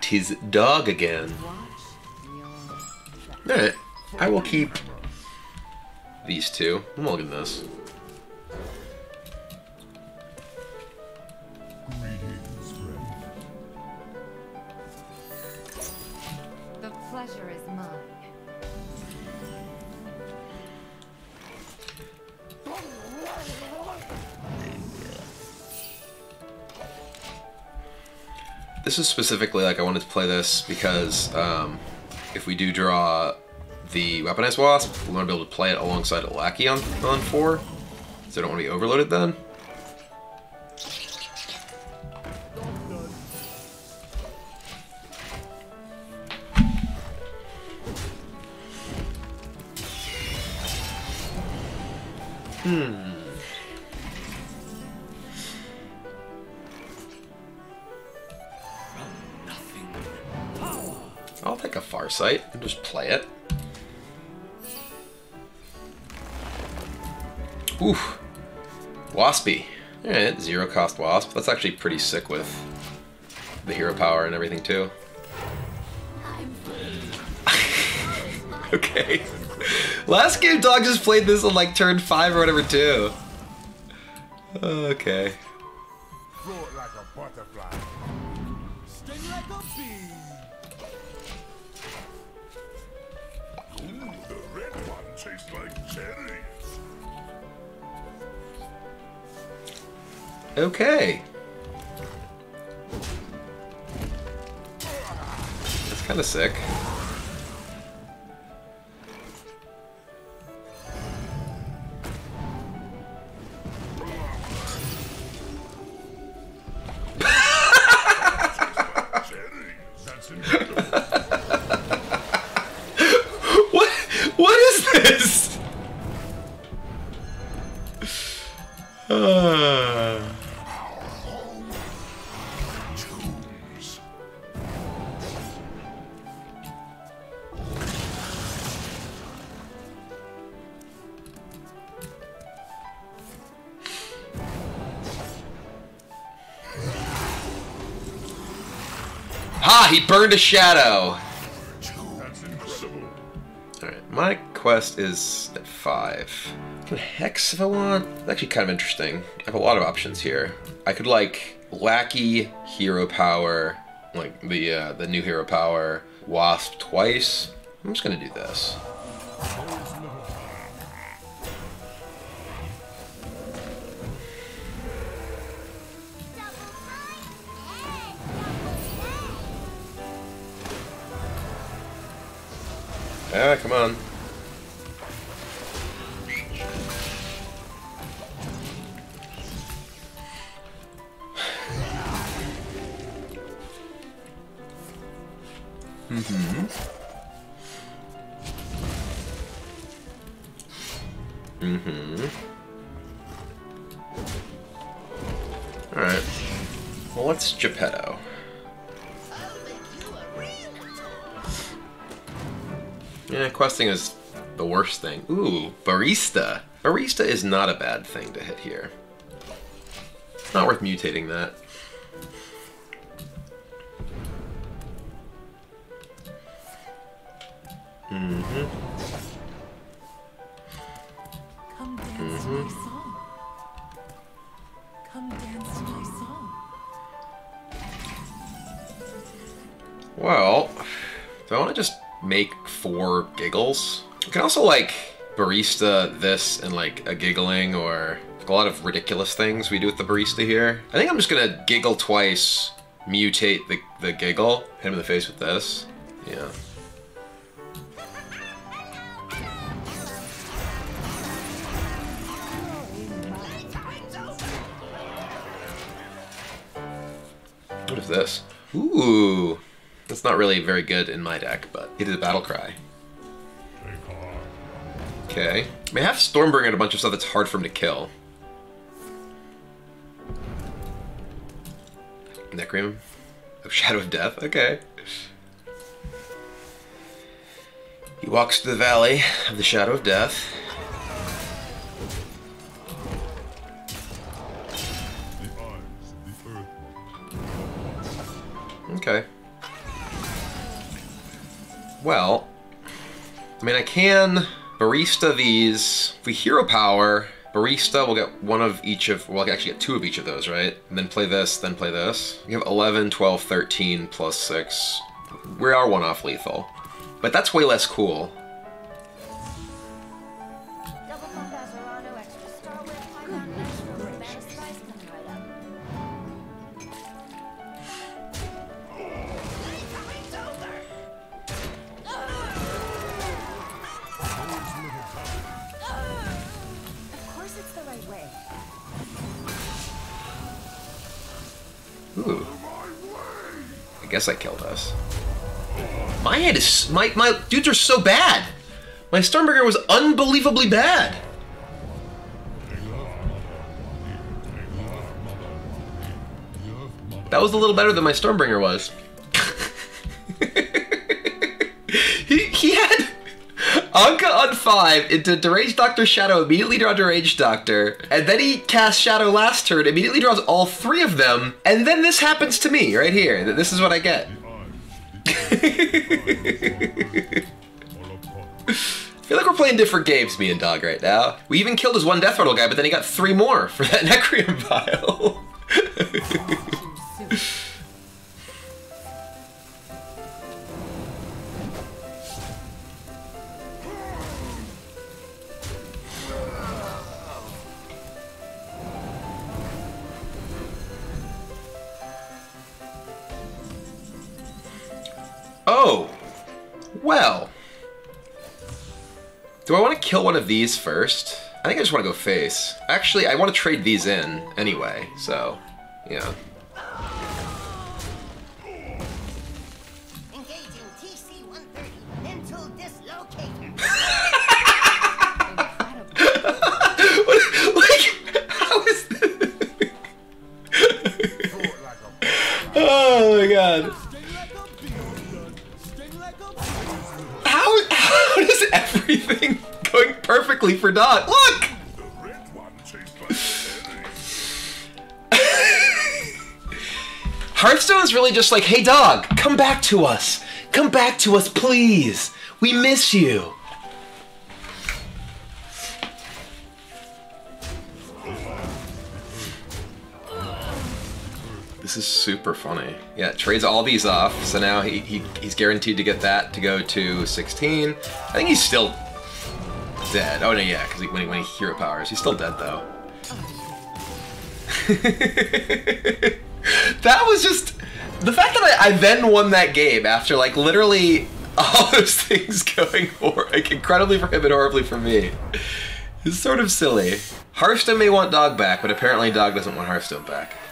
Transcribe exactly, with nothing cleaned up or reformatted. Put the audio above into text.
'Tis dog again. Alright, I will keep these two. I'm looking at this. The pleasure is mine. This is specifically like I wanted to play this because um, if we do draw the Weaponized Wasp, we want to be able to play it alongside a Lackey on, on four, so I don't want to be overloaded then. Hmm. I'll take a Farsight and just play it. Oof. Waspy. Alright, zero cost Wasp. That's actually pretty sick with the hero power and everything too. Okay. Last game Dog just played this on like turn five or whatever too. Okay. Float like a butterfly. Sting like a bee. Ooh, the red one tastes like cherry. Okay. That's kind of sick. What? What is this? Uh... Ah, he burned a shadow! That's incredible. Alright, my quest is at five. I can hex if I want. It's actually kind of interesting. I have a lot of options here. I could like Lackey, hero power, like the uh, the new hero power, Wasp twice. I'm just gonna do this. Ah, come on. Mm-hmm. Mm-hmm. Alright. Well, what's Jepetto? Yeah, questing is the worst thing. Ooh, Barista. Barista is not a bad thing to hit here. It's not worth mutating that. Mm-hmm. Come dance mm-hmm. my song. Come dance my song. Well, do I want to just make four giggles? You can also like barista this and like a giggling or like a lot of ridiculous things we do with the barista here. I think I'm just gonna giggle twice, mutate the, the giggle, hit him in the face with this. Yeah. What is this? Ooh. That's not really very good in my deck, but it is a battle cry. Okay. I mean, I have Stormbringer and a bunch of stuff that's hard for him to kill. Necrium? Oh, Shadow of Death? Okay. He walks to the valley of the Shadow of Death. Okay. Well, I mean, I can Barista these. If we Hero Power Barista, we'll get one of each of, well, I can actually get two of each of those, right? And then play this, then play this. We have eleven, twelve, thirteen, plus six. We are one off lethal. But that's way less cool. Ooh. I guess I killed us. My head is... My, my dudes are so bad! My Stormbringer was unbelievably bad! That was a little better than my Stormbringer was. he, he had Anka on five into Deranged Doctor Shadow, immediately draw Deranged Doctor, and then he casts Shadow last turn, immediately draws all three of them, and then this happens to me right here. This is what I get. I feel like we're playing different games, me and Dog, right now. We even killed his one Death Rattle guy, but then he got three more for that Necrium pile. Oh, well. Do I want to kill one of these first? I think I just want to go face. Actually, I want to trade these in anyway, so, yeah. Engaging T C one thirty, mental dislocator. What, like, how is this? Oh my god. Everything going perfectly for Dot. Look! The red one Hearthstone is really just like, hey Dog, come back to us. Come back to us, please. We miss you. This is super funny. Yeah, it trades all these off, so now he, he he's guaranteed to get that to go to sixteen. I think he's still dead. Oh no, yeah, because when he, when he hero powers, he's still dead though. That was just the fact that I, I then won that game after like literally all those things going hor like incredibly for him and horribly for me. It's sort of silly. Hearthstone may want Dog back, but apparently Dog doesn't want Hearthstone back.